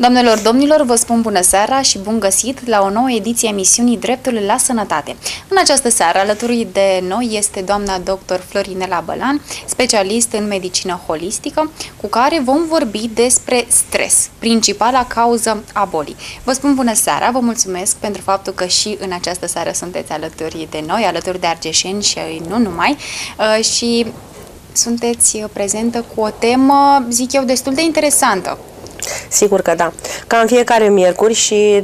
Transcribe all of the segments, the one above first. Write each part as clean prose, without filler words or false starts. Doamnelor, domnilor, vă spun bună seara și bun găsit la o nouă ediție a emisiunii Dreptul la Sănătate. În această seară, alături de noi este doamna dr. Florinela Bălan, specialist în medicină holistică, cu care vom vorbi despre stres, principala cauză a bolii. Vă spun bună seara, vă mulțumesc pentru faptul că și în această seară sunteți alături de noi, alături de argeșeni și nu numai, și sunteți prezentă cu o temă, zic eu, destul de interesantă. Sigur că da. Ca în fiecare miercuri și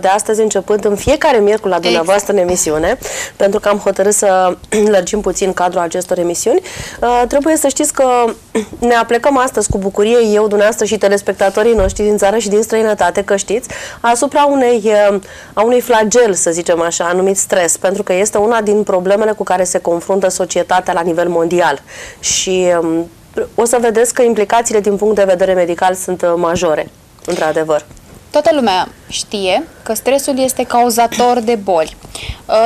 de astăzi începând, în fiecare miercuri la dumneavoastră în emisiune, pentru că am hotărât să lărgim puțin cadrul acestor emisiuni, trebuie să știți că ne aplecăm astăzi cu bucurie, eu, dumneavoastră și telespectatorii noștri din țară și din străinătate, că știți, asupra unui flagel, să zicem așa, numit stres, pentru că este una din problemele cu care se confruntă societatea la nivel mondial. Și o să vedeți că implicațiile din punct de vedere medical sunt majore, într-adevăr. Toată lumea știe că stresul este cauzator de boli.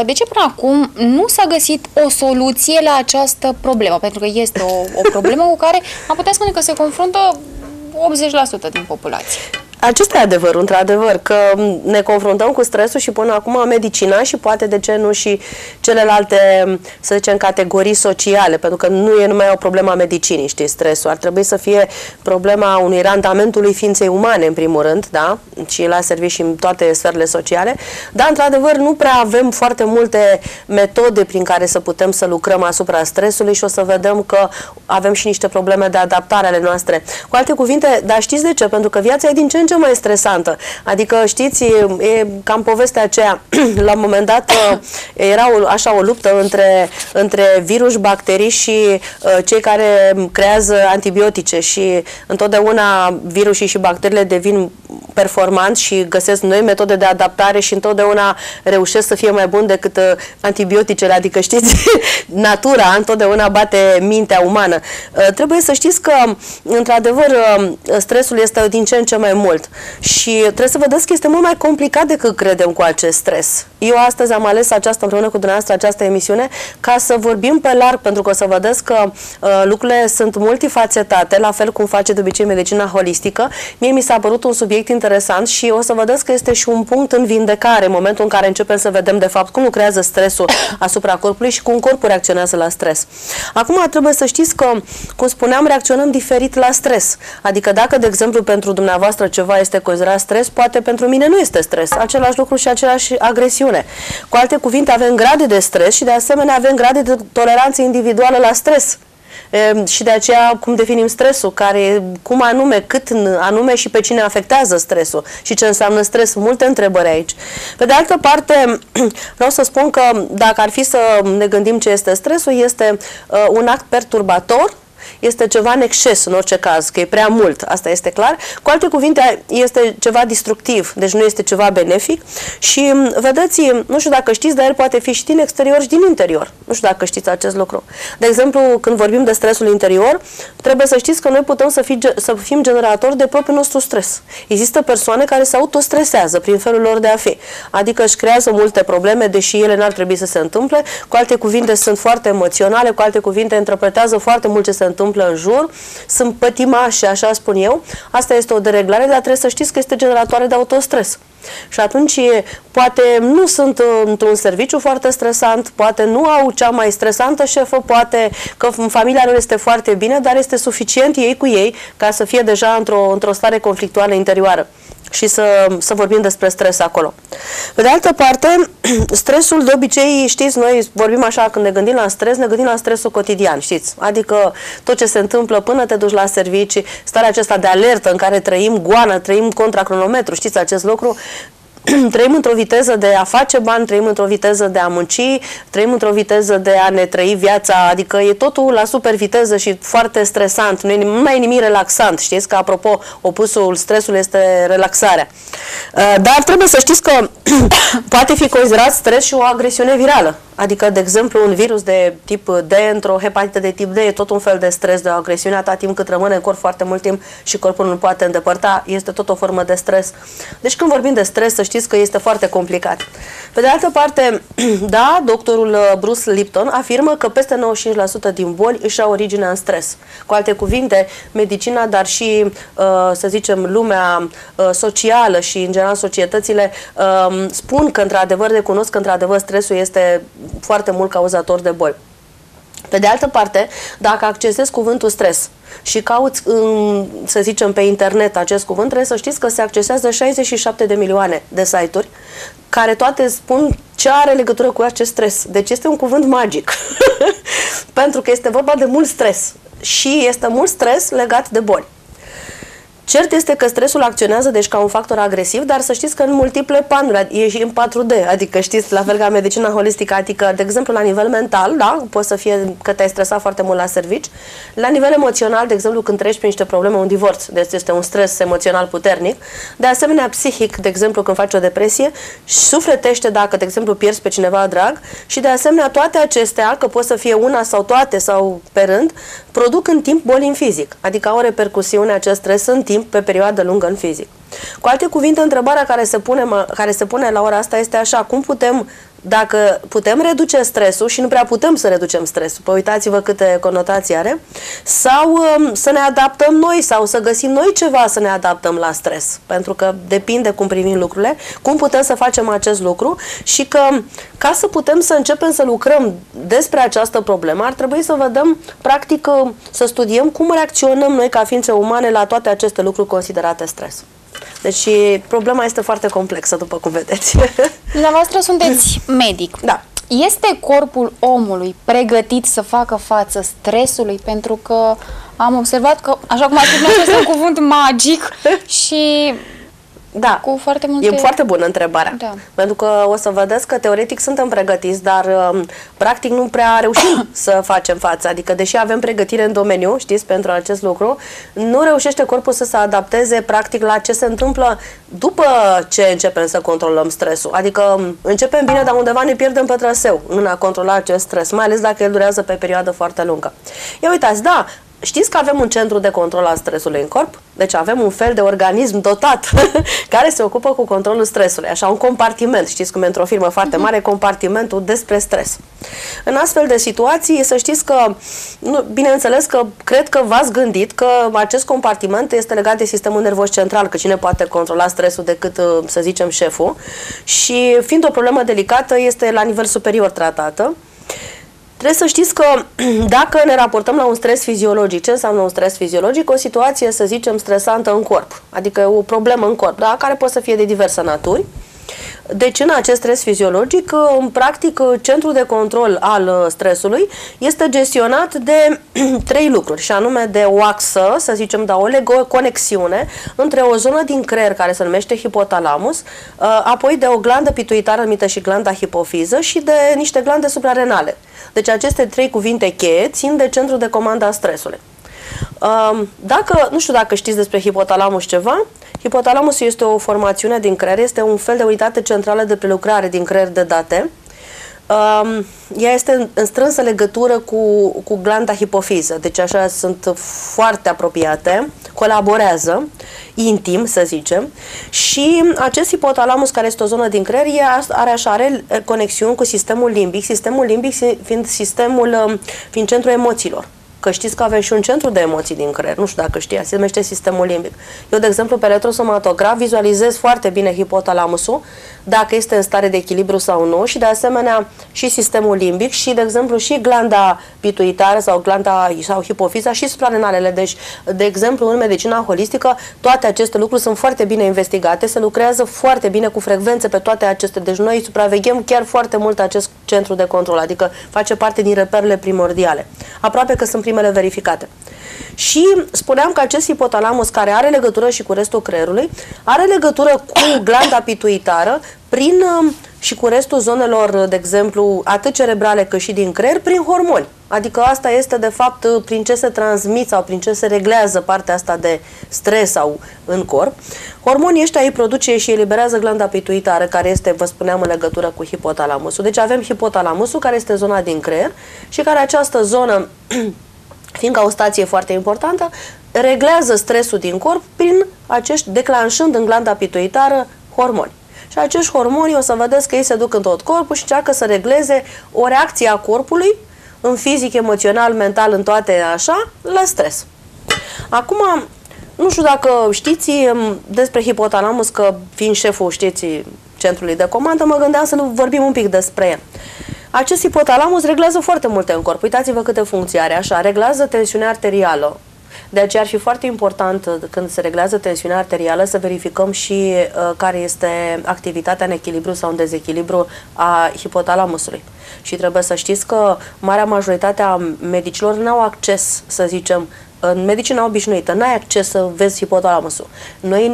De ce până acum nu s-a găsit o soluție la această problemă? Pentru că este o problemă cu care am putea spune că se confruntă 80% din populație. Acesta e adevărul, într-adevăr, că ne confruntăm cu stresul și până acum medicina și poate de ce nu și celelalte, să zicem, categorii sociale, pentru că nu e numai o problemă a medicinii, știi, stresul. Ar trebui să fie problema unui randamentului ființei umane, în primul rând, da? Și la servici și în toate sferele sociale. Dar, într-adevăr, nu prea avem foarte multe metode prin care să putem să lucrăm asupra stresului și o să vedem că avem și niște probleme de adaptare ale noastre. Cu alte cuvinte, dar știți de ce? Pentru că viața e din ce în ce mai stresantă. Adică, știți, e cam povestea aceea. La un moment dat era așa o luptă între virus, bacterii și cei care creează antibiotice și întotdeauna virusii și bacteriile devin performanți și găsesc noi metode de adaptare și întotdeauna reușesc să fie mai buni decât antibioticele. Adică, știți, natura întotdeauna bate mintea umană. Trebuie să știți că, într-adevăr, stresul este din ce în ce mai mult. Și trebuie să vedeți că este mult mai complicat decât credem cu acest stres. Eu astăzi am ales aceasta, împreună cu dumneavoastră, această emisiune, ca să vorbim pe larg, pentru că o să vedeți că lucrurile sunt multifacetate, la fel cum face de obicei medicina holistică. Mie mi s-a părut un subiect interesant și o să vedeți că este și un punct în vindecare, în momentul în care începem să vedem, de fapt, cum lucrează stresul asupra corpului și cum corpul reacționează la stres. Acum trebuie să știți că, cum spuneam, reacționăm diferit la stres. Adică dacă, de exemplu, pentru dumneavoastră ceva este considerat stres, poate pentru mine nu este stres. Același lucru și aceeași agresiune. Cu alte cuvinte, avem grade de stres și de asemenea avem grade de toleranță individuală la stres. Și de aceea cum definim stresul, cum anume, cât anume și pe cine afectează stresul și ce înseamnă stres, multe întrebări aici. Pe de altă parte, vreau să spun că dacă ar fi să ne gândim ce este stresul, este un act perturbator, este ceva în exces în orice caz, că e prea mult, asta este clar. Cu alte cuvinte, este ceva destructiv, deci nu este ceva benefic și vedeți, nu știu dacă știți, dar el poate fi și din exterior și din interior. Nu știu dacă știți acest lucru. De exemplu, când vorbim de stresul interior, trebuie să știți că noi putem să fim generatori de propriul nostru stres. Există persoane care se autostresează prin felul lor de a fi. Adică își creează multe probleme, deși ele n-ar trebui să se întâmple. Cu alte cuvinte, sunt foarte emoționale, cu alte cuvinte, interpretează foarte mult ce se întâmplă în jur, sunt pătimași, așa spun eu. Asta este o dereglare, dar trebuie să știți că este generatoare de autostres. Și atunci poate nu sunt într-un serviciu foarte stresant, poate nu au cea mai stresantă șefă, poate că în familia lor este foarte bine, dar este suficient ei cu ei ca să fie deja într-o stare conflictuală interioară și să vorbim despre stres acolo. Pe de altă parte, stresul de obicei, știți, noi vorbim așa, când ne gândim la stres, ne gândim la stresul cotidian, știți? Adică tot ce se întâmplă până te duci la servicii, starea aceasta de alertă în care trăim goană, trăim contra cronometru, știți acest lucru? Trăim într-o viteză de a face bani, trăim într-o viteză de a munci, trăim într-o viteză de a ne trăi viața, adică e totul la super viteză și foarte stresant, nu mai e nimic relaxant, știți că, apropo, opusul stresului este relaxarea. Dar trebuie să știți că poate fi considerat stres și o agresiune virală. Adică, de exemplu, un virus de tip D, într-o hepatită de tip D, e tot un fel de stres, de o agresiune, atât timp cât rămâne în corp foarte mult timp și corpul nu poate îndepărta, este tot o formă de stres. Deci când vorbim de stres, să știți că este foarte complicat. Pe de altă parte, da, doctorul Bruce Lipton afirmă că peste 95% din boli își au originea în stres. Cu alte cuvinte, medicina, dar și, să zicem, lumea socială și, în general, societățile spun că, într-adevăr, recunosc că, într-adevăr, stresul este foarte mult cauzator de boli. Pe de altă parte, dacă accesezi cuvântul stres și cauți, să zicem, pe internet acest cuvânt, trebuie să știți că se accesează 67 de milioane de site-uri care toate spun ce are legătură cu acest stres. Deci este un cuvânt magic, pentru că este vorba de mult stres și este mult stres legat de boli. Cert este că stresul acționează, deci, ca un factor agresiv, dar să știți că în multiple planuri, e și în 4D, adică știți, la fel ca medicina holistică, adică, de exemplu, la nivel mental, da, poți să fie că te-ai stresat foarte mult la servici, la nivel emoțional, de exemplu, când treci prin niște probleme, un divorț, deci este un stres emoțional puternic, de asemenea, psihic, de exemplu, când faci o depresie, sufletește dacă, de exemplu, pierzi pe cineva drag și, de asemenea, toate acestea, că poate să fie una sau toate sau pe rând, produc în timp boli în fizic, adică au repercusiune acest stres în timp pe perioadă lungă în fizic. Cu alte cuvinte, întrebarea care se pune la ora asta este așa: cum putem, dacă putem reduce stresul, și nu prea putem să reducem stresul, păi uitați-vă câte conotații are, sau să ne adaptăm noi, sau să găsim noi ceva să ne adaptăm la stres, pentru că depinde cum privim lucrurile, cum putem să facem acest lucru și că, ca să putem să începem să lucrăm despre această problemă, ar trebui să vedem, practic, să studiem cum reacționăm noi ca ființe umane la toate aceste lucruri considerate stres. Deci problema este foarte complexă, după cum vedeți. Dumneavoastră sunteți medic. Da. Este corpul omului pregătit să facă față stresului? Pentru că am observat că, așa cum ați spus, este un cuvânt magic și... Da, cu foarte multe... e foarte bună întrebarea, da. Pentru că o să vedeți că teoretic suntem pregătiți, dar practic nu prea reușim să facem față, adică deși avem pregătire în domeniu, știți, pentru acest lucru, nu reușește corpul să se adapteze practic la ce se întâmplă după ce începem să controlăm stresul, adică începem bine, dar undeva ne pierdem pe traseu în a controla acest stres, mai ales dacă el durează pe perioadă foarte lungă. Ia uitați, da, știți că avem un centru de control al stresului în corp? Deci avem un fel de organism dotat care se ocupă cu controlul stresului. Așa, un compartiment. Știți cum e într-o firmă foarte mare, compartimentul despre stres. În astfel de situații, să știți că, bineînțeles că cred că v-ați gândit că acest compartiment este legat de sistemul nervos central, că cine poate controla stresul decât, să zicem, șeful. Și fiind o problemă delicată, este la nivel superior tratată. Trebuie să știți că dacă ne raportăm la un stres fiziologic, ce înseamnă un stres fiziologic? O situație, să zicem, stresantă în corp, adică o problemă în corp, da? Care poate să fie de diverse naturi. Deci în acest stres fiziologic, în practic, centrul de control al stresului este gestionat de trei lucruri, și anume de o axă, să zicem, da, o legoconexiune între o zonă din creier care se numește hipotalamus, apoi de o glandă pituitară numită și glanda hipofiză și de niște glande suprarenale. Deci aceste trei cuvinte cheie țin de centrul de comandă a stresului. Dacă, nu știu dacă știți despre hipotalamus ceva, hipotalamusul este o formațiune din creier, este un fel de unitate centrală de prelucrare din creier de date. Ea este în strânsă legătură cu glanda hipofiză, deci așa sunt foarte apropiate, colaborează intim, să zicem, și acest hipotalamus, care este o zonă din creier, are conexiuni cu sistemul limbic, fiind centrul emoțiilor. Că știți că avem și un centru de emoții din creier, nu știu dacă știați, se numește sistemul limbic. Eu, de exemplu, pe retrosomatograf vizualizez foarte bine hipotalamusul, dacă este în stare de echilibru sau nu, și de asemenea și sistemul limbic și, de exemplu, și glanda pituitară sau glanda sau hipofiza și suprarenalele. Deci, de exemplu, în medicina holistică, toate aceste lucruri sunt foarte bine investigate, se lucrează foarte bine cu frecvențe pe toate acestea. Deci noi supraveghem chiar foarte mult acest centru de control, adică face parte din reperele primordiale. Aproape că sunt primele verificate. Și spuneam că acest hipotalamus, care are legătură și cu restul creierului, are legătură cu glanda pituitară și cu restul zonelor, de exemplu, atât cerebrale cât și din creier, prin hormoni. Adică asta este, de fapt, prin ce se transmit sau prin ce se reglează partea asta de stres sau în corp. Hormonii ăștia îi produce și eliberează glanda pituitară, care este, vă spuneam, în legătură cu hipotalamusul. Deci avem hipotalamusul, care este zona din creier și care această zonă, fiindcă o stație foarte importantă, reglează stresul din corp prin declanșând în glanda pituitară hormoni. și acești hormoni o să vedeți că ei se duc în tot corpul și încearcă să regleze o reacție a corpului în fizic, emoțional, mental, în toate așa, la stres. Acum, nu știu dacă știți despre hipotalamus, că fiind șeful, știți, centrului de comandă, mă gândeam să vorbim un pic despre el. Acest hipotalamus reglează foarte multe în corp. Uitați-vă câte funcții are, așa, reglează tensiunea arterială. De aceea ar fi foarte important când se reglează tensiunea arterială să verificăm și care este activitatea în echilibru sau în dezechilibru a hipotalamusului. Și trebuie să știți că marea majoritate a medicilor n-au acces, să zicem, în medicina obișnuită, n-ai acces să vezi hipotalamusul. Noi,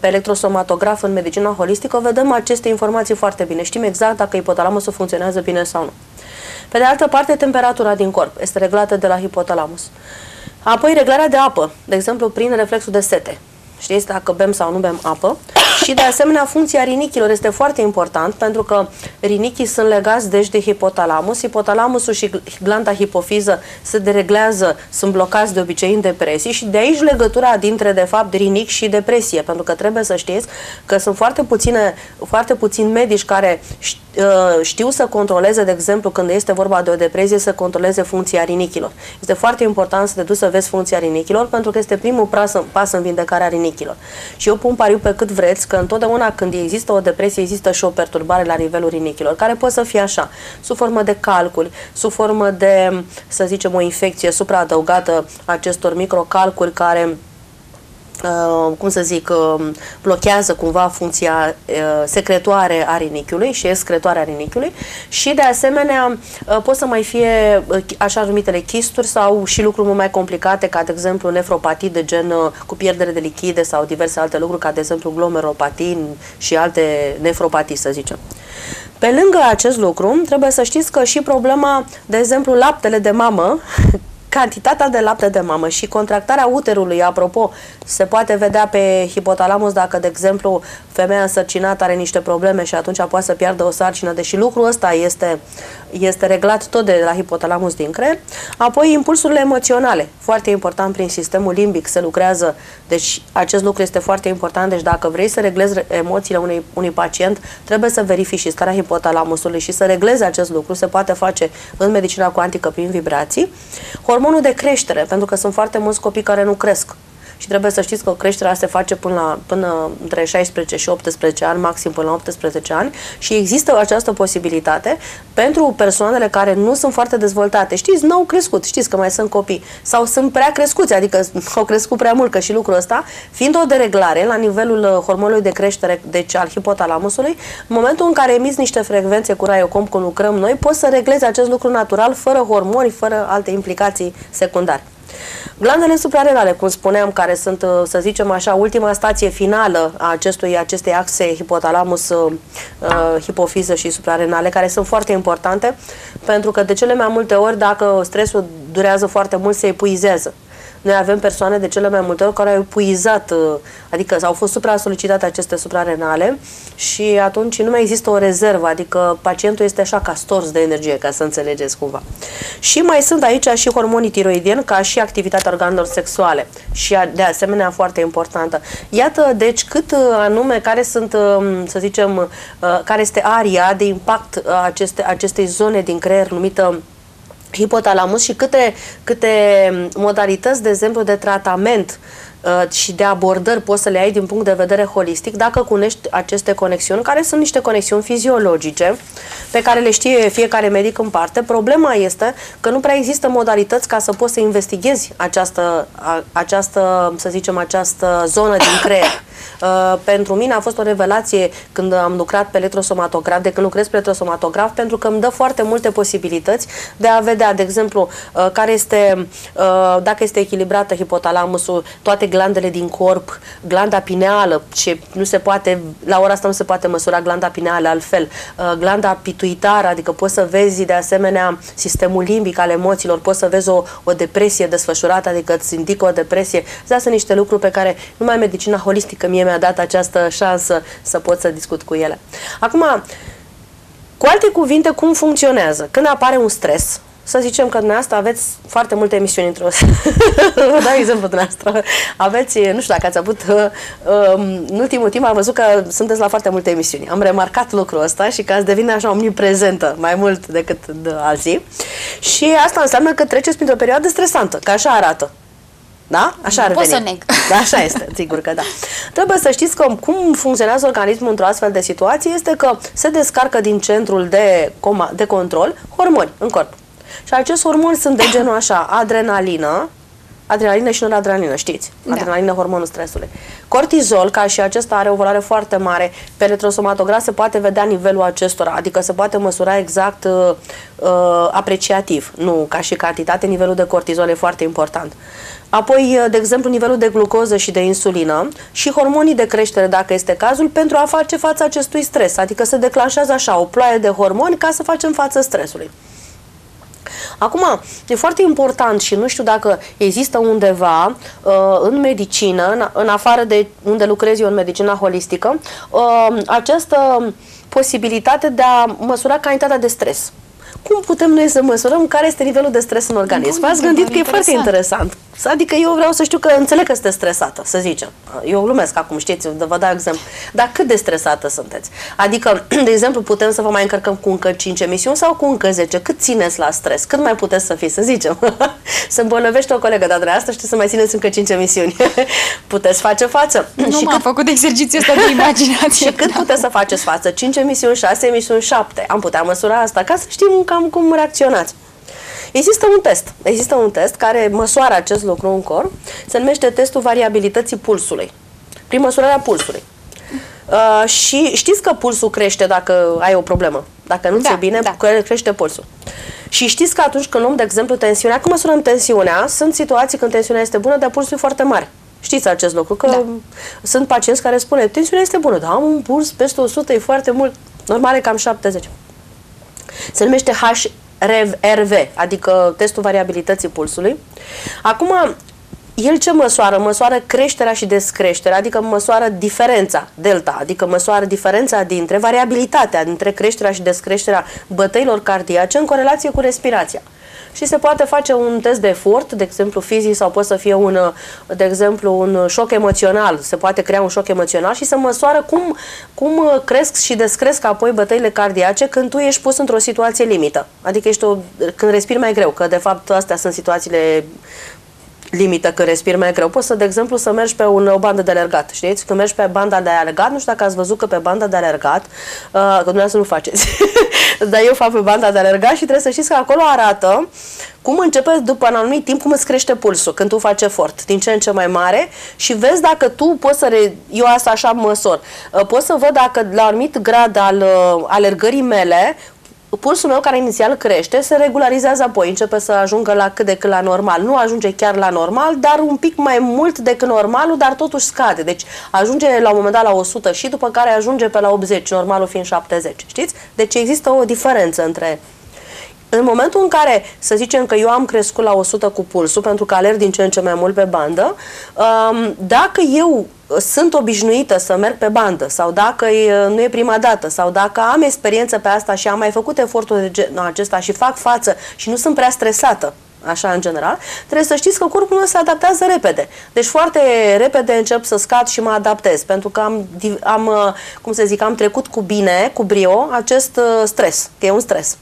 pe electrosomatograf, în medicina holistică, vedem aceste informații foarte bine. Știm exact dacă hipotalamusul funcționează bine sau nu. Pe de altă parte, temperatura din corp este reglată de la hipotalamus. Apoi, reglarea de apă, de exemplu, prin reflexul de sete. Știți dacă bem sau nu bem apă. Și, de asemenea, funcția rinichilor este foarte important, pentru că rinichii sunt legați, deci, de hipotalamus. Hipotalamusul și glanda hipofiză se dereglează, sunt blocați de obicei în depresii și de aici legătura dintre, de fapt, rinichi și depresie. Pentru că trebuie să știți că sunt foarte puțini medici care știu să controleze, de exemplu, când este vorba de o depresie, să controleze funcția rinichilor. Este foarte important să te duci să vezi funcția rinichilor, pentru că este primul pas în vindecarea rinichilor. Și eu pun pariu pe cât vreți că întotdeauna când există o depresie, există și o perturbare la nivelul rinichilor, care poate să fie așa, sub formă de calculi, sub formă de, să zicem, o infecție supraadăugată acestor microcalculi care, cum să zic, blochează cumva funcția secretoare a rinichiului și excretoare a rinichiului și de asemenea pot să mai fie așa numitele chisturi sau și lucruri mult mai complicate ca de exemplu nefropatii de gen cu pierdere de lichide sau diverse alte lucruri ca de exemplu glomeropatii și alte nefropatii, să zicem. Pe lângă acest lucru trebuie să știți că și problema, de exemplu, laptele de mamă, cantitatea de lapte de mamă și contractarea uterului, apropo, se poate vedea pe hipotalamus dacă, de exemplu, femeia însărcinată are niște probleme și atunci poate să piardă o sarcină, deși lucrul ăsta este reglat tot de la hipotalamus din creier. Apoi, impulsurile emoționale, foarte important, prin sistemul limbic se lucrează, deci acest lucru este foarte important, deci dacă vrei să reglezi emoțiile unui pacient, trebuie să verifici și starea hipotalamusului și să reglezi acest lucru, se poate face în medicina cuantică prin vibrații. Hormonul de creștere, pentru că sunt foarte mulți copii care nu cresc. Și trebuie să știți că creșterea se face până între 16 și 18 ani, maxim până la 18 ani și există această posibilitate pentru persoanele care nu sunt foarte dezvoltate. Știți, n-au crescut, știți că mai sunt copii sau sunt prea crescuți, adică au crescut prea mult, că și lucrul ăsta, fiind o dereglare la nivelul hormonului de creștere, deci al hipotalamusului, în momentul în care emiți niște frecvențe cu RAIOCOMP, cum lucrăm noi, poți să reglezi acest lucru natural, fără hormoni, fără alte implicații secundare. Glandele suprarenale, cum spuneam, care sunt, să zicem așa, ultima stație finală a acestei axe hipotalamus, hipofiză și suprarenale, care sunt foarte importante, pentru că de cele mai multe ori, dacă stresul durează foarte mult, se epuizează. Noi avem persoane de cele mai multe ori care au epuizat, adică au fost supra-solicitate aceste suprarenale și atunci nu mai există o rezervă, adică pacientul este așa ca stors de energie, ca să înțelegeți cumva. Și mai sunt aici și hormonii tiroidieni, ca și activitatea organelor sexuale și de asemenea foarte importantă. Iată deci cât anume, care sunt, să zicem, care este aria de impact a acestei zone din creier numită hipotalamus și câte modalități, de exemplu, de tratament și de abordări poți să le ai din punct de vedere holistic dacă cunoști aceste conexiuni, care sunt niște conexiuni fiziologice pe care le știe fiecare medic în parte. Problema este că nu prea există modalități ca să poți să investighezi această, să zicem, această zonă din creier. Pentru mine a fost o revelație când am lucrat pe electrosomatograf, de când lucrez pe electrosomatograf, pentru că îmi dă foarte multe posibilități de a vedea, de exemplu, dacă este echilibrată hipotalamusul, toate glandele din corp, glanda pineală, ce nu se poate, la ora asta nu se poate măsura glanda pineală altfel, glanda pituitară, adică poți să vezi de asemenea sistemul limbic al emoțiilor, poți să vezi o depresie desfășurată, adică îți indică o depresie. Astea sunt niște lucruri pe care numai medicina holistică mi-a dat această șansă să pot să discut cu ele. Acum, cu alte cuvinte, cum funcționează? Când apare un stres, Să zicem că dumneavoastră aveți foarte multe emisiuni într-o zi. Vă dau exemplu dumneavoastră. Aveți, nu știu dacă ați avut, în ultimul timp am văzut că sunteți la foarte multe emisiuni. Am remarcat lucrul ăsta și că ați devenit așa omniprezentă mai mult decât alții. Și asta înseamnă că treceți printr-o perioadă stresantă, că așa arată. Da? Așa ar veni. Pot să neg. Da, așa este, sigur că da. Trebuie să știți că cum funcționează organismul într-o astfel de situație este că se descarcă din centrul de control hormoni în corp. Și acești hormoni sunt de genul așa, adrenalină, adrenalină și noradrenalină, știți? Adrenalină, hormonul stresului. Cortizol, ca și acesta, are o valoare foarte mare. Pe retrosomatograf se poate vedea nivelul acestora, adică se poate măsura exact apreciativ, nu ca și cantitate, nivelul de cortizol e foarte important. Apoi, de exemplu, nivelul de glucoză și de insulină și hormonii de creștere, dacă este cazul, pentru a face față acestui stres, adică se declanșează așa o ploaie de hormoni ca să facem față stresului. Acum, e foarte important și nu știu dacă există undeva în medicină, în afară de unde lucrez eu în medicina holistică, această posibilitate de a măsura calitatea de stres. Cum putem noi să măsurăm care este nivelul de stres în organism? V-ați gândit că e foarte interesant. Adică eu vreau să știu că înțeleg că sunteți stresată, să zicem. Eu glumesc acum, știți, vă dau exemplu. Dar cât de stresată sunteți? Adică, de exemplu, putem să vă mai încărcăm cu încă 5 emisiuni sau cu încă 10? Cât țineți la stres? Cât mai puteți să fiți, să zicem? Se îmbolnăvește o colegă, dar de asta știți să mai țineți încă 5 emisiuni. Puteți face față. Nu m-am făcut exercițiul ăsta de imaginație. Și cât puteți să faceți față? 5 emisiuni, 6 emisiuni, 7. Am putea măsura asta ca să știm cam cum reacționați. Există un test. Există un test care măsoară acest lucru în corp. Se numește testul variabilității pulsului. Prin măsurarea pulsului. Și știți că pulsul crește dacă ai o problemă. Dacă nu ți-e bine, crește pulsul. Și știți că atunci când luăm, de exemplu, tensiunea, când măsurăm tensiunea, sunt situații când tensiunea este bună, dar pulsul e foarte mare. Știți acest lucru, că sunt pacienți care spune, tensiunea este bună, dar am un puls peste 100, e foarte mult, normal e cam 70. Se numește HRV, adică testul variabilității pulsului. Acum, el ce măsoară? Măsoară creșterea și descreșterea, adică măsoară diferența, delta, adică măsoară diferența dintre variabilitatea, dintre creșterea și descreșterea bătăilor cardiace în corelație cu respirația. Și se poate face un test de efort, de exemplu fizic, sau poate să fie un, de exemplu, un șoc emoțional. Se poate crea un șoc emoțional și se măsoară cum cresc și descresc apoi bătăile cardiace când tu ești pus într-o situație limită. Adică când respiri mai greu, că de fapt astea sunt situațiile limită, când respiri mai greu. Poți să, de exemplu, să mergi pe o bandă de alergat, știți? Când mergi pe banda de alergat, nu știu dacă ați văzut că pe banda de alergat, că dumneavoastră nu faceți, dar eu fac pe banda de alergat și trebuie să știți că acolo arată cum începe după un anumit timp, cum îți crește pulsul când tu faci efort, din ce în ce mai mare și vezi dacă tu poți să, eu asta așa măsor, poți să văd dacă la un anumit grad al alergării mele, pulsul meu care inițial crește, se regularizează apoi, începe să ajungă la cât de cât la normal. Nu ajunge chiar la normal, dar un pic mai mult decât normalul, dar totuși scade. Deci ajunge la un moment dat la 100 și după care ajunge pe la 80, normalul fiind 70. Știți? Deci există o diferență între... În momentul în care, să zicem că eu am crescut la 100 cu pulsul, pentru că alerg din ce în ce mai mult pe bandă, dacă eu sunt obișnuită să merg pe bandă sau dacă nu e prima dată sau dacă am experiență pe asta și am mai făcut efortul de genul acesta și fac față și nu sunt prea stresată, așa în general, trebuie să știți că corpul meu se adaptează repede. Deci foarte repede încep să scad și mă adaptez, pentru că am trecut cu bine, cu brio, acest stres, că e un stres.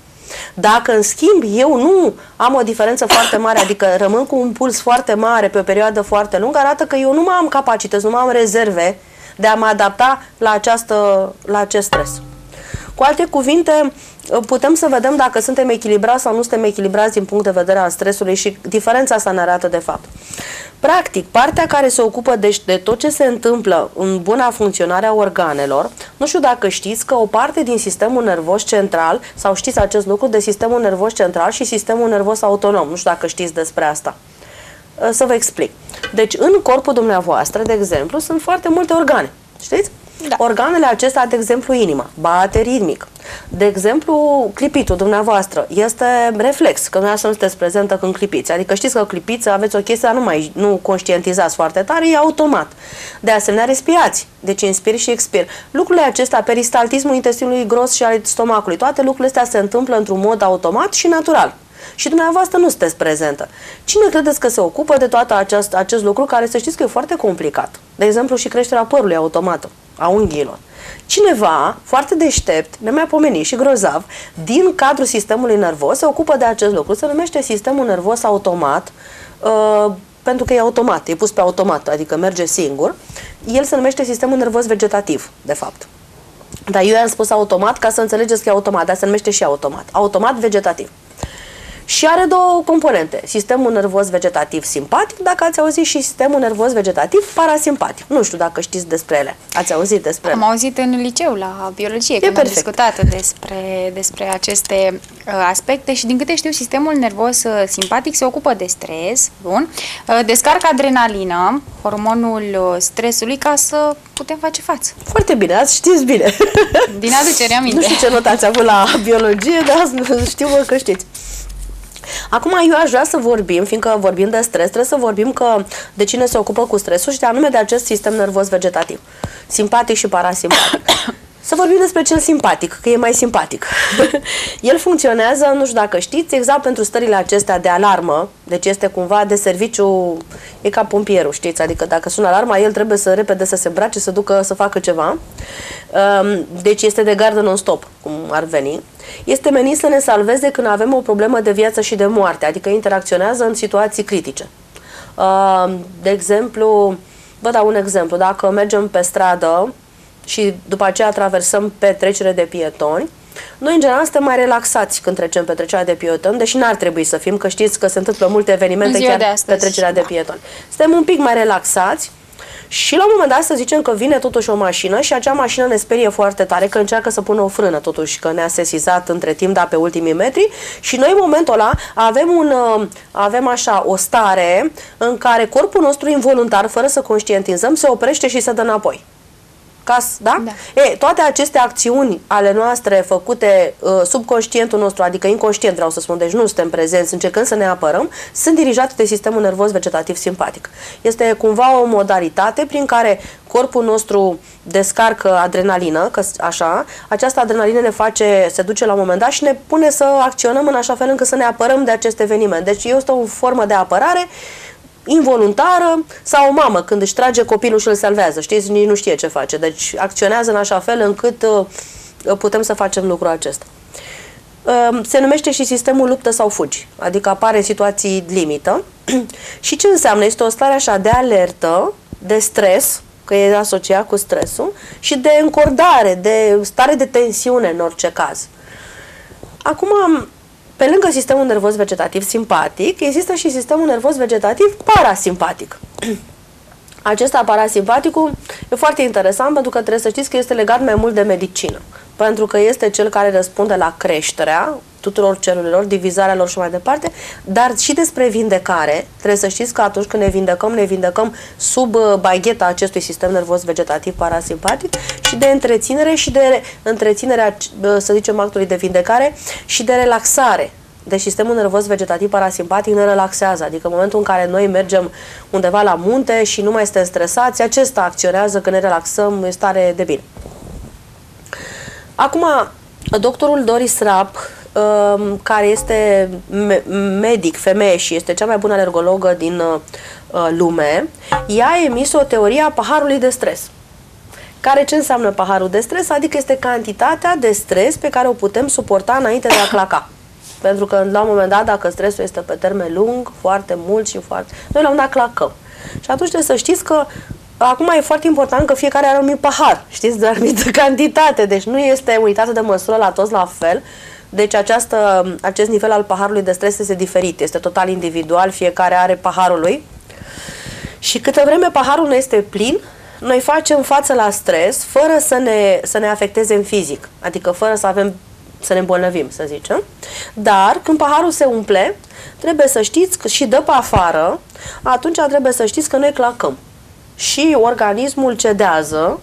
Dacă, în schimb, eu nu am o diferență foarte mare, adică rămân cu un puls foarte mare pe o perioadă foarte lungă, arată că eu nu mai am capacități, nu mai am rezerve de a mă adapta la acest stres. Cu alte cuvinte, putem să vedem dacă suntem echilibrați sau nu suntem echilibrați din punct de vedere al stresului și diferența asta ne arată de fapt. Practic, partea care se ocupă de tot ce se întâmplă în buna funcționare a organelor, nu știu dacă știți că o parte din sistemul nervos central, sau știți acest lucru, de sistemul nervos central și sistemul nervos autonom, nu știu dacă știți despre asta. Să vă explic. Deci, în corpul dumneavoastră, de exemplu, sunt foarte multe organe, știți? Da. Organele acestea, de exemplu, inima, bate ritmic. De exemplu, clipitul dumneavoastră este reflex, că dumneavoastră nu sunteți prezentă când clipiți. Adică știți că clipiți, aveți o chestie, dar nu conștientizați foarte tare, e automat. De asemenea, respirați. Deci inspir și expir. Lucrurile acestea, peristaltismul intestinului gros și al stomacului, toate lucrurile astea se întâmplă într-un mod automat și natural. Și dumneavoastră nu sunteți prezentă. Cine credeți că se ocupă de toată acest lucru, care să știți că e foarte complicat? De exemplu, și creșterea părului automată, a unghiilor. Cineva foarte deștept, nemaipomenit și grozav, din cadrul sistemului nervos se ocupă de acest lucru. Se numește sistemul nervos automat, pentru că e automat, e pus pe automat, adică merge singur. El se numește sistemul nervos vegetativ, de fapt. Dar eu i-am spus automat ca să înțelegeți că e automat, dar se numește și automat. Automat vegetativ. Și are două componente. Sistemul nervos vegetativ simpatic, dacă ați auzit, și sistemul nervos vegetativ parasimpatic. Nu știu dacă știți despre ele. Ați auzit despre ele? Am auzit în liceu la biologie, când am discutat despre aceste aspecte și din câte știu, sistemul nervos simpatic se ocupă de stres, bun, descarcă adrenalină, hormonul stresului, ca să putem face față. Foarte bine, ați știți bine. Din aducerea aminte. Nu știu ce notă ați avut la biologie, dar știu că știți. Acum eu aș vrea să vorbim, fiindcă vorbim de stres, trebuie să vorbim de cine se ocupă cu stresul și de anume de acest sistem nervos vegetativ, simpatic și parasimpatic. Să vorbim despre cel simpatic, că e mai simpatic. El funcționează, nu știu dacă știți, exact pentru stările acestea de alarmă, deci este cumva de serviciu, e ca pompierul, știți, adică dacă sună alarma, el trebuie să repede să se îmbrace, să ducă, să facă ceva. Deci este de gardă non-stop, cum ar veni. Este menit să ne salveze când avem o problemă de viață și de moarte, adică interacționează în situații critice. De exemplu, vă dau un exemplu, dacă mergem pe stradă și după aceea traversăm pe trecere de pietoni, noi în general suntem mai relaxați când trecem pe trecerea de pietoni, deși n-ar trebui să fim, că știți că se întâmplă multe evenimente chiar pe trecerea de pietoni. Suntem un pic mai relaxați și la un moment dat să zicem că vine totuși o mașină și acea mașină ne sperie foarte tare, că încearcă să pună o frână totuși, că ne-a sesizat între timp, dar pe ultimii metri, și noi în momentul ăla avem așa o stare în care corpul nostru involuntar, fără să conștientizăm, se oprește și se dă înapoi. Da? Da. E, toate aceste acțiuni ale noastre făcute subconștientul nostru, adică inconștient vreau să spun, deci nu suntem prezenți, încercând să ne apărăm, sunt dirijate de sistemul nervos vegetativ simpatic. Este cumva o modalitate prin care corpul nostru descarcă adrenalină, că așa, această adrenalină ne face, se duce la un moment dat și ne pune să acționăm în așa fel încât să ne apărăm de acest eveniment. Deci este o formă de apărare involuntară, sau o mamă când își trage copilul și îl salvează, știți, nici nu știe ce face, deci acționează în așa fel încât putem să facem lucrul acesta. Se numește și sistemul luptă sau fugi, adică apare în situații limită și ce înseamnă? Este o stare așa de alertă, de stres, că e asociat cu stresul, și de încordare, de stare de tensiune în orice caz. Acum, pe lângă sistemul nervos vegetativ simpatic, există și sistemul nervos vegetativ parasimpatic. Acesta, parasimpaticul, e foarte interesant pentru că trebuie să știți că este legat mai mult de medicină, pentru că este cel care răspunde la creșterea tuturor celulelor, divizarea lor și mai departe, dar și despre vindecare. Trebuie să știți că atunci când ne vindecăm, ne vindecăm sub bagheta acestui sistem nervos vegetativ parasimpatic și de întreținere și de întreținerea, să zicem, actului de vindecare și de relaxare. Deci sistemul nervos vegetativ parasimpatic ne relaxează, adică în momentul în care noi mergem undeva la munte și nu mai suntem stresați, acesta acționează, că ne relaxăm, e stare de bine. Acum, doctorul Doris Rapp, care este medic, femeie și este cea mai bună alergologă din lume, ea a emis o teorie a paharului de stres. Care, ce înseamnă paharul de stres? Adică este cantitatea de stres pe care o putem suporta înainte de a claca. Pentru că la un moment dat, dacă stresul este pe termen lung, foarte mult și foarte... noi la un dat clacăm. Și atunci trebuie să știți că acum e foarte important că fiecare are un pahar, știți, de anumită cantitate, deci nu este unitate de măsură la toți la fel. Deci acest nivel al paharului de stres este diferit, este total individual, fiecare are paharul lui. Și câtă vreme paharul nu este plin, noi facem față la stres fără să ne afecteze în fizic, adică fără să ne îmbolnăvim, să zicem. Dar când paharul se umple, trebuie să știți că și dă pe afară, atunci trebuie să știți că noi clacăm. Și organismul cedează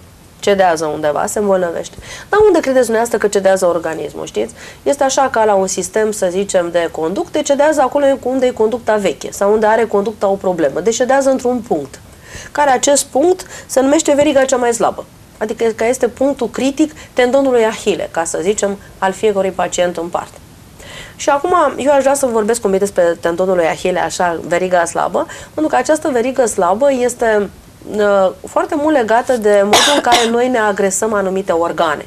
undeva, se îmbolnăvește. Dar unde credeți dumneavoastră că cedează organismul, știți? Este așa ca la un sistem, să zicem, de conducte, cedează acolo unde e conducta veche sau unde are conducta o problemă. Deci cedează într-un punct, care acest punct se numește veriga cea mai slabă. Adică că este punctul critic tendonului Ahile, ca să zicem, al fiecărui pacient în parte. Și acum eu aș vrea să vorbesc un pic despre tendonul lui Ahile, așa, veriga slabă, pentru că această verigă slabă este foarte mult legată de modul în care noi ne agresăm anumite organe.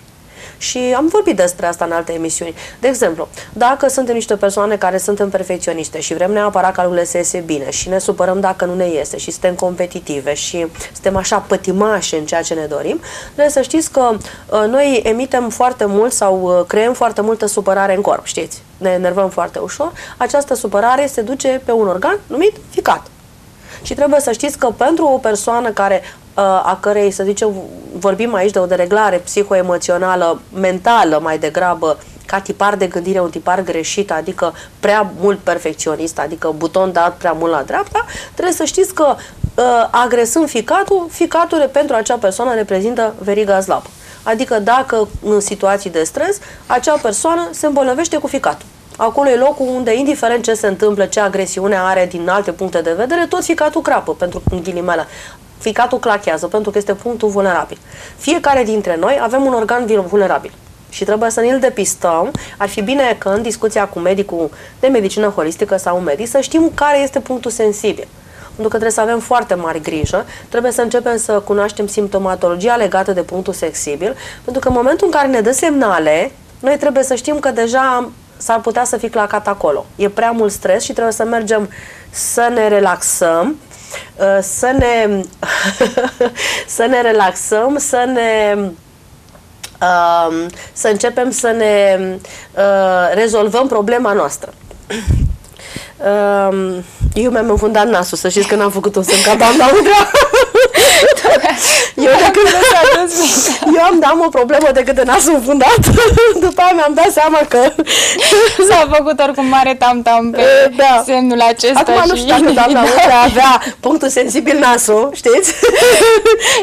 Și am vorbit despre asta în alte emisiuni. De exemplu, dacă suntem niște persoane care suntem perfecționiste și vrem neapărat ca lucrurile să iese bine și ne supărăm dacă nu ne iese și suntem competitive și suntem așa pătimași în ceea ce ne dorim, trebuie să știți că noi emitem foarte mult sau creăm foarte multă supărare în corp, știți? Ne enervăm foarte ușor. Această supărare se duce pe un organ numit ficat. Și trebuie să știți că pentru o persoană care a cărei, să zicem, vorbim aici de o dereglare psihoemoțională, mentală mai degrabă, ca tipar de gândire, un tipar greșit, adică prea mult perfecționist, adică buton dat prea mult la dreapta, trebuie să știți că agresând ficatul, ficatul pentru acea persoană reprezintă veriga slabă. Adică dacă în situații de stres, acea persoană se îmbolnăvește cu ficatul. Acolo e locul unde, indiferent ce se întâmplă, ce agresiune are din alte puncte de vedere, tot ficatul crapă, pentru în ghilimele. Ficatul clachează, pentru că este punctul vulnerabil. Fiecare dintre noi avem un organ vulnerabil și trebuie să ne-l depistăm. Ar fi bine că în discuția cu medicul de medicină holistică sau un medic să știm care este punctul sensibil. Pentru că trebuie să avem foarte mare grijă, trebuie să începem să cunoaștem simptomatologia legată de punctul sensibil, pentru că în momentul în care ne dă semnale, noi trebuie să știm că deja s-ar putea să fi clacat acolo. E prea mult stres și trebuie să mergem să ne relaxăm, să începem să ne rezolvăm problema noastră. Eu mi-am înfundat nasul, să știți că n-am făcut un semn ca doamna Udrea. Eu am o problemă decât de nasul înfundat. După aia mi-am dat seama că s-a făcut oricum mare tam-tam pe semnul acesta. Acum nu știu dacă doamna Udrea avea punctul sensibil nasul, știți?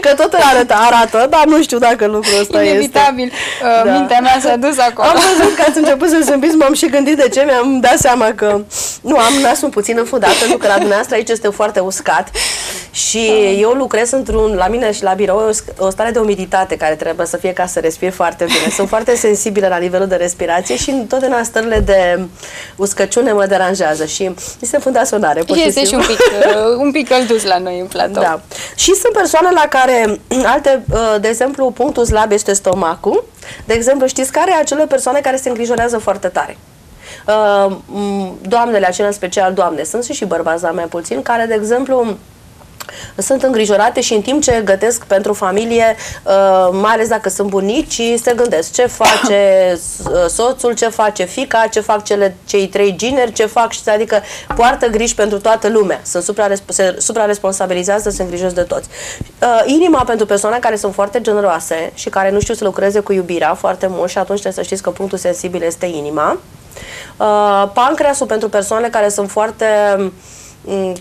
Că tot îl arată, dar nu știu dacă lucrul ăsta este. Inevitabil, mintea mea s-a dus acolo. Am văzut că ați început să zâmbiți, m-am și gândit de ce, mi-am dat seama că nu, am nasul puțin înfundat, pentru că la dumneavoastră aici este foarte uscat și eu lucrez într-un, la mine și la birou, o stare de umiditate care trebuie să fie ca să respir foarte bine. Sunt foarte sensibilă la nivelul de respirație și tot în stările de uscăciune mă deranjează și mi se înfunda sonare. Este și un pic călduț la noi în platou. Da. Și sunt persoane la care alte, de exemplu, punctul slab este stomacul. De exemplu, știți care? Acele persoane care se îngrijorează foarte tare. Doamnele, acelea în special doamne, sunt și bărbați, dar mai puțin, care, de exemplu, sunt îngrijorate și în timp ce gătesc pentru familie, mai ales dacă sunt bunici, se gândesc ce face soțul, ce face fica, ce fac cei trei gineri, ce fac, și adică poartă griji pentru toată lumea. Se supraresponsabilizează, se îngrijesc de toți. Inima pentru persoane care sunt foarte generoase și care nu știu să lucreze cu iubirea foarte mult, și atunci trebuie să știți că punctul sensibil este inima. Pancreasul pentru persoane care sunt foarte,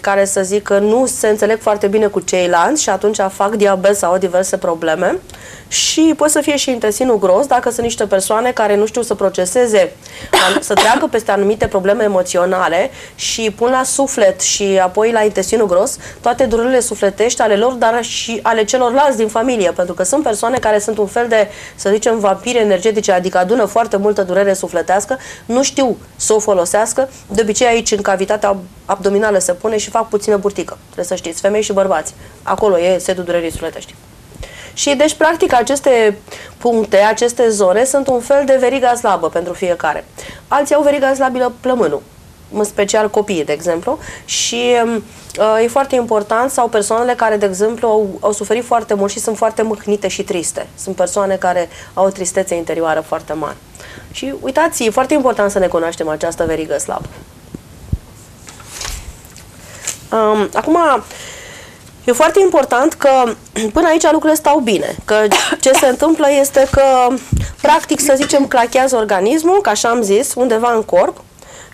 care să zic că nu se înțeleg foarte bine cu ceilalți și atunci fac diabet sau diverse probleme, și poate să fie și intestinul gros dacă sunt niște persoane care nu știu să proceseze, să treacă peste anumite probleme emoționale și pun la suflet și apoi la intestinul gros toate durerile sufletești ale lor, dar și ale celorlalți din familie, pentru că sunt persoane care sunt un fel de, să zicem, vampiri energetice, adică adună foarte multă durere sufletească, nu știu să o folosească, de obicei aici în cavitatea abdominală se pune și fac puțină burtică, trebuie să știți, femei și bărbați, acolo e setul durerii sufletești. Și deci, practic, aceste puncte, aceste zone sunt un fel de veriga slabă pentru fiecare. Alții au veriga slabilă plămânul, în special copiii, de exemplu, și e foarte important, sau persoanele care, de exemplu, au suferit foarte mult și sunt foarte mâhnite și triste. Sunt persoane care au o tristețe interioară foarte mare. Și uitați, e foarte important să ne cunoaștem această verigă slabă. Acum, e foarte important că până aici lucrurile stau bine, că ce se întâmplă este că practic, să zicem, clachează organismul, ca așa am zis, undeva în corp,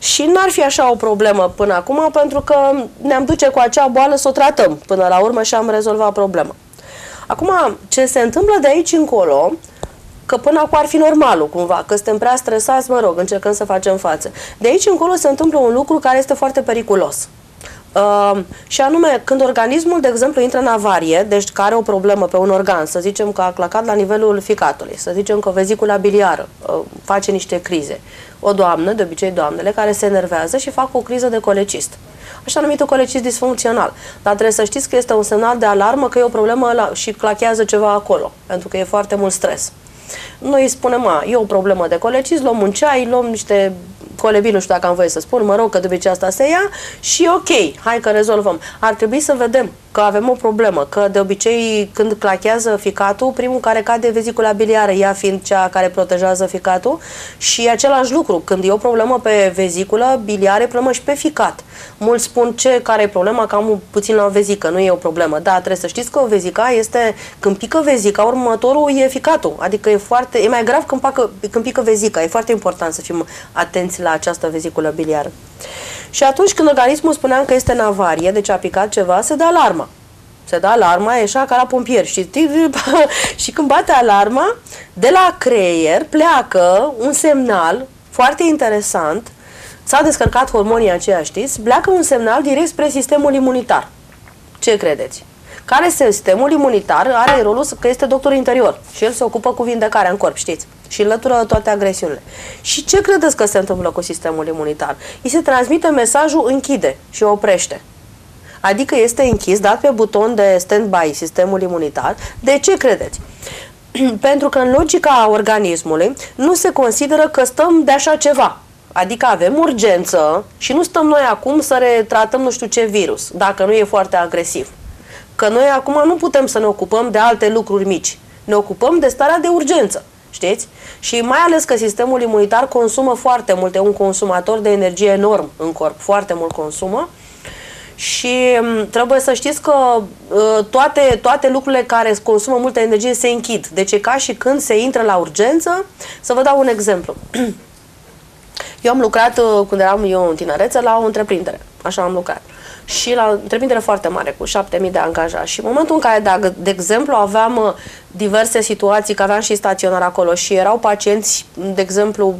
și n-ar fi așa o problemă până acum, pentru că ne-am duce cu acea boală să o tratăm până la urmă și am rezolvat problema. Acum, ce se întâmplă de aici încolo, că până acum ar fi normalul cumva, că suntem prea stresați, mă rog, încercăm să facem față. De aici încolo se întâmplă un lucru care este foarte periculos. Și anume, când organismul, de exemplu, intră în avarie, deci că are o problemă pe un organ, să zicem că a clacat la nivelul ficatului, să zicem că vezicula biliară face niște crize. O doamnă, de obicei doamnele, care se enervează și fac o criză de colecist. Așa numitul colecist disfuncțional. Dar trebuie să știți că este un semnal de alarmă că e o problemă și clachează ceva acolo, pentru că e foarte mult stres. Noi îi spunem, e o problemă de colecist, luăm un ceai, luăm niște colebii, nu știu dacă am voie să spun, mă rog, că de obicei asta se ia și ok, hai că rezolvăm. Ar trebui să vedem că avem o problemă, că de obicei când clachează ficatul, primul care cade e vezicula biliară, ea fiind cea care protejează ficatul, și același lucru, când e o problemă pe veziculă biliară, e problemă și pe ficat. Mulți spun care e problema, că am puțin la o vezică, nu e o problemă. Da, trebuie să știți că o vezica este, când pică vezica, următorul e ficatul, adică e mai grav când pică vezica, e foarte important să fim atenți la această veziculă biliară. Și atunci când organismul, spuneam că este în avarie, deci a picat ceva, se dă alarma. Se dă alarma, e așa ca la pompieri. Și când bate alarma, de la creier pleacă un semnal foarte interesant, s-a descărcat hormonii aceia, știți, pleacă un semnal direct spre sistemul imunitar. Ce credeți? Care sistemul imunitar are rolul că este doctor interior și el se ocupă cu vindecarea în corp, știți? Și înlătură toate agresiunile. Și ce credeți că se întâmplă cu sistemul imunitar? Îi se transmite mesajul închide și oprește. Adică este închis, dat pe buton de stand-by sistemul imunitar. De ce credeți? Pentru că în logica organismului nu se consideră că stăm de așa ceva. Adică avem urgență și nu stăm noi acum să retratăm nu știu ce virus, dacă nu e foarte agresiv. Că noi acum nu putem să ne ocupăm de alte lucruri mici. Ne ocupăm de starea de urgență, știți? Și mai ales că sistemul imunitar consumă foarte mult, e un consumator de energie enorm în corp, foarte mult consumă. Și trebuie să știți că toate lucrurile care consumă multă energie se închid. Deci e ca și când se intră la urgență. Să vă dau un exemplu. Eu am lucrat, când eram eu în tinerețe, la o întreprindere. Așa am lucrat. Și la o întreprindere foarte mare, cu 7.000 de angajați. Și în momentul în care, de exemplu, aveam diverse situații, că aveam și staționar acolo și erau pacienți, de exemplu,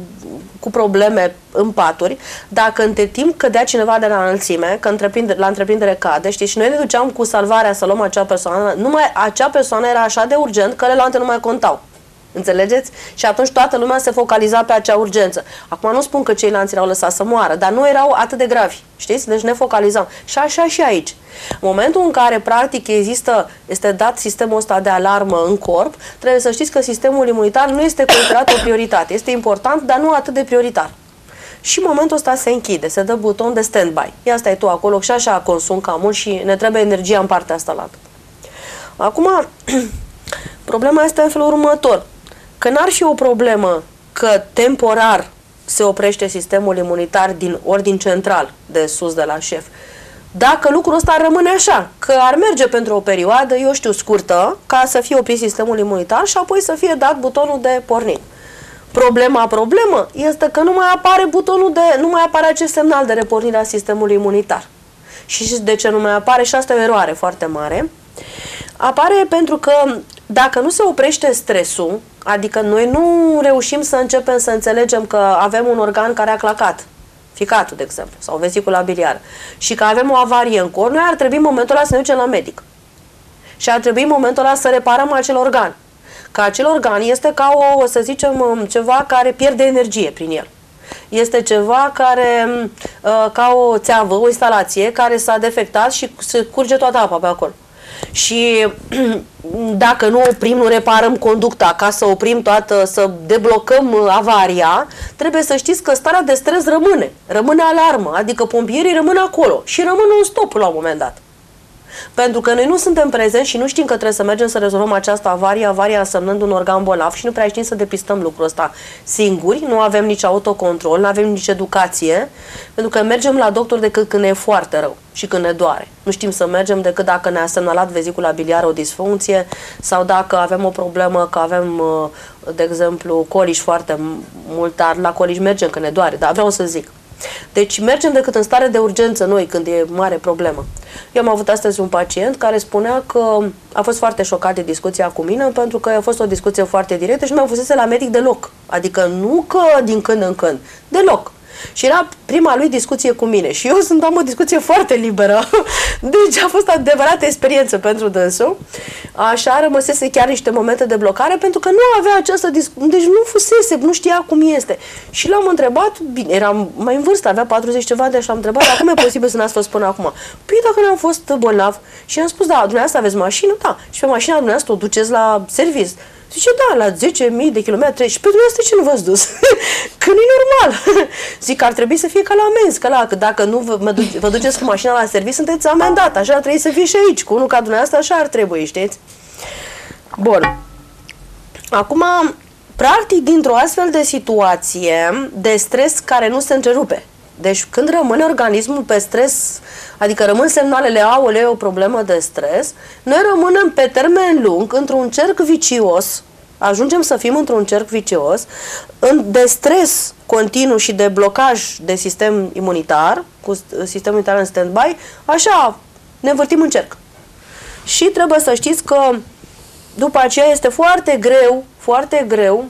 cu probleme în paturi, dacă între timp cădea cineva de la înălțime, că la întreprindere cade, știi, și noi ne duceam cu salvarea să luăm acea persoană, numai acea persoană era așa de urgent că celelalte nu mai contau. Înțelegeți? Și atunci toată lumea se focaliza pe acea urgență. Acum nu spun că ceilalți erau lăsați să moară, dar nu erau atât de gravi. Știți? Deci ne focalizăm. Și așa și aici. În momentul în care, practic, este dat sistemul ăsta de alarmă în corp, trebuie să știți că sistemul imunitar nu este considerat o prioritate. Este important, dar nu atât de prioritar. Și în momentul ăsta se închide, se dă buton de stand-by. Ia stai tu acolo și așa consum cam mult și ne trebuie energia în partea asta la. Acum, problema este în felul următor. Că n-ar fi o problemă că temporar se oprește sistemul imunitar din ordin central, de sus, de la șef. Dacă lucrul ăsta rămâne așa, că ar merge pentru o perioadă, eu știu, scurtă, ca să fie oprit sistemul imunitar și apoi să fie dat butonul de pornit. Problema este că nu mai apare acest semnal de repornire a sistemului imunitar. Și de ce nu mai apare? Și asta e o eroare foarte mare. Apare pentru că dacă nu se oprește stresul, adică noi nu reușim să începem să înțelegem că avem un organ care a clacat, ficatul, de exemplu, sau vesicula biliară, și că avem o avarie în corp, noi ar trebui în momentul ăla să ne ducem la medic. Și ar trebui în momentul ăla să reparăm acel organ. Că acel organ este ca o, să zicem, ceva care pierde energie prin el. Este ceva care, ca o țeavă, o instalație care s-a defectat și se curge toată apa pe acolo. Și dacă nu oprim, nu reparăm conducta, ca să oprim toată, să deblocăm avaria, trebuie să știți că starea de stres rămâne. Rămâne alarmă, adică pompierii rămân acolo și rămân un stop la un moment dat. Pentru că noi nu suntem prezenți și nu știm că trebuie să mergem să rezolvăm această avarie, avaria însemnând un organ bolnav și nu prea știm să depistăm lucrul ăsta singuri, nu avem nici autocontrol, nu avem nici educație, pentru că mergem la doctor decât când e foarte rău și când ne doare. Nu știm să mergem decât dacă ne-a semnalat vezicula biliară o disfuncție sau dacă avem o problemă, că avem, de exemplu, colici foarte mult, dar la colici mergem când ne doare, dar vreau să zic. Deci mergem decât în stare de urgență noi când e mare problemă. Eu am avut astăzi un pacient care spunea că a fost foarte șocat de discuția cu mine pentru că a fost o discuție foarte directă și nu mi-a fusese la medic deloc. Adică nu că din când în când, deloc. Și era prima lui discuție cu mine. Și eu am o discuție foarte liberă. Deci a fost adevărată experiență pentru dânsul. Așa rămăsese chiar niște momente de blocare, pentru că nu avea această discuție. Deci nu fusese, nu știa cum este. Și l-am întrebat, bine, eram mai în vârstă, avea 40 ceva de ani, și l-am întrebat, dar cum e posibil să n-ați fost până acum? Păi dacă n-am fost bolnav. Și am spus, da, dumneavoastră aveți mașină? Da. Și pe mașina dumneavoastră o duceți la serviciu. Zice, da, la 10.000 de kilometri. Și pe dumneavoastră ce nu v-ați dus? Că nu-i normal. Zic că ar trebui să fie ca la amenzi, că, la, că dacă nu vă duceți cu mașina la serviciu, sunteți amendat. Așa ar trebui să fie și aici. Cu unul ca dumneavoastră, așa ar trebui, știți? Bun. Acum, practic, dintr-o astfel de situație de stres care nu se întrerupe. Deci când rămâne organismul pe stres, adică rămân semnalele, aoleu, o problemă de stres, noi rămânem pe termen lung într-un cerc vicios, ajungem să fim într-un cerc vicios, de stres continuu și de blocaj de sistem imunitar, cu sistemul imunitar în stand-by, așa ne învârtim în cerc. Și trebuie să știți că după aceea este foarte greu, foarte greu,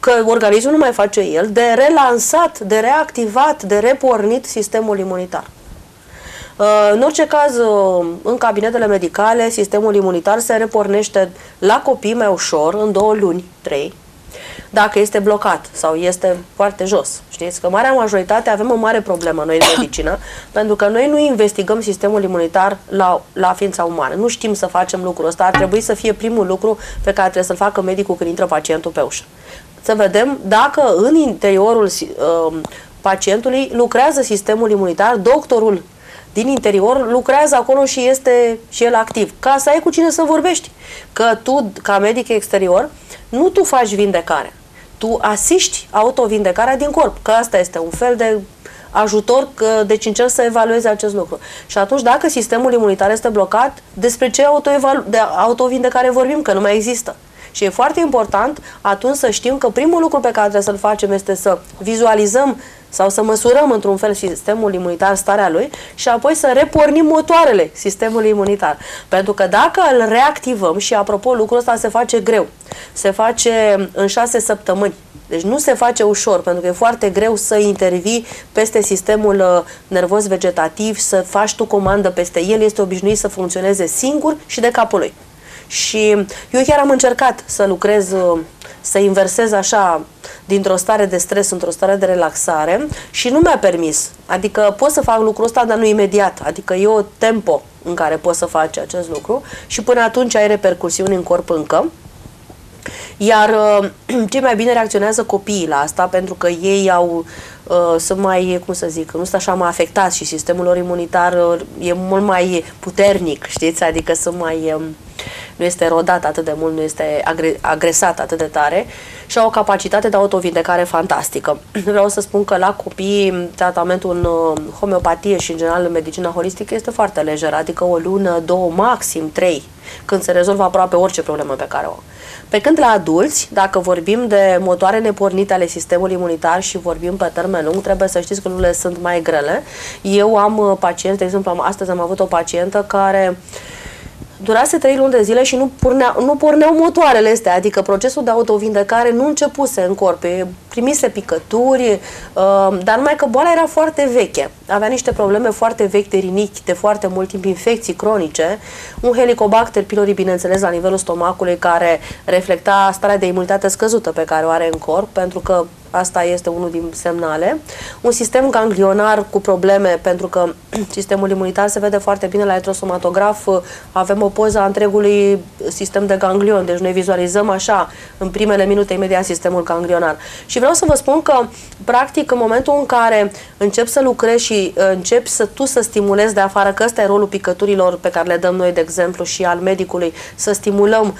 că organismul nu mai face el, de relansat, de reactivat, de repornit sistemul imunitar. În orice caz, în cabinetele medicale, sistemul imunitar se repornește la copii mai ușor, în 2 luni, 3, dacă este blocat sau este foarte jos. Știți că marea majoritate avem o mare problemă noi în medicină, pentru că noi nu investigăm sistemul imunitar la ființa umană. Nu știm să facem lucrul ăsta. Ar trebui să fie primul lucru pe care trebuie să-l facă medicul când intră pacientul pe ușă. Să vedem dacă în interiorul pacientului lucrează sistemul imunitar, doctorul din interior lucrează acolo și este și el activ. Ca să ai cu cine să vorbești. Că tu, ca medic exterior, nu tu faci vindecarea. Tu asiști autovindecarea din corp. Că asta este un fel de ajutor, deci încerci să evaluezi acest lucru. Și atunci, dacă sistemul imunitar este blocat, despre ce autovindecare vorbim? Că nu mai există. Și e foarte important atunci să știm că primul lucru pe care trebuie să-l facem este să vizualizăm sau să măsurăm într-un fel sistemul imunitar, starea lui, și apoi să repornim motoarele sistemului imunitar. Pentru că dacă îl reactivăm, și apropo, lucrul ăsta se face greu, se face în 6 săptămâni, deci nu se face ușor, pentru că e foarte greu să intervii peste sistemul nervos vegetativ, să faci tu comandă peste el, este obișnuit să funcționeze singur și de capul lui. Și eu chiar am încercat să lucrez, să inversez așa, dintr-o stare de stres într-o stare de relaxare, și nu mi-a permis. Adică pot să fac lucrul ăsta, dar nu imediat. Adică e o tempo în care poți să faci acest lucru și până atunci ai repercusiuni în corp încă. Iar cei mai bine reacționează copiii la asta, pentru că ei au, sunt mai, cum să zic, nu sunt așa mai afectați și sistemul lor imunitar e mult mai puternic, știți? Adică sunt mai... nu este rodat atât de mult, nu este agresat atât de tare și au o capacitate de autovindecare fantastică. Vreau să spun că la copii tratamentul în homeopatie și în general în medicina holistică este foarte lejer, adică o lună, 2, maxim 3, când se rezolvă aproape orice problemă pe care o au. Pe când la adulți, dacă vorbim de motoare nepornite ale sistemului imunitar și vorbim pe termen lung, trebuie să știți că lucrurile sunt mai grele. Eu am pacienți, de exemplu, astăzi am avut o pacientă care durase 3 luni de zile și nu porneau motoarele astea, adică procesul de autovindecare nu începuse în corp, primise picături, dar numai că boala era foarte veche, avea niște probleme foarte vechi de rinichi, de foarte mult timp, infecții cronice, un helicobacter pylori, bineînțeles, la nivelul stomacului, care reflecta starea de imunitate scăzută pe care o are în corp, pentru că asta este unul din semnale. Un sistem ganglionar cu probleme, pentru că sistemul imunitar se vede foarte bine la electrosomatograf. Avem o poză a întregului sistem de ganglion, deci noi vizualizăm așa, în primele minute, imediat sistemul ganglionar. Și vreau să vă spun că, practic, în momentul în care începi să lucrezi și începi tu să stimulezi de afară, că ăsta e rolul picăturilor pe care le dăm noi, de exemplu, și al medicului, să stimulăm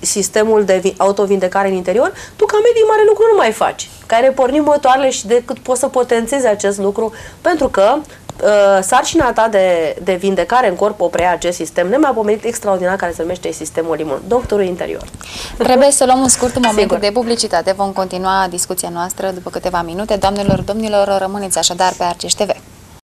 sistemul de autovindecare în interior, tu ca medic mare lucru nu mai faci. Care pornim motoarele și de cât poți să potențezi acest lucru, pentru că sarcina ta de vindecare în corp o preia acest sistem nemaipomenit extraordinar care se numește sistemul imun, doctorul interior. Trebuie să luăm un scurt moment de publicitate. Vom continua discuția noastră după câteva minute. Doamnelor, domnilor, rămâneți așadar pe Argeș TV.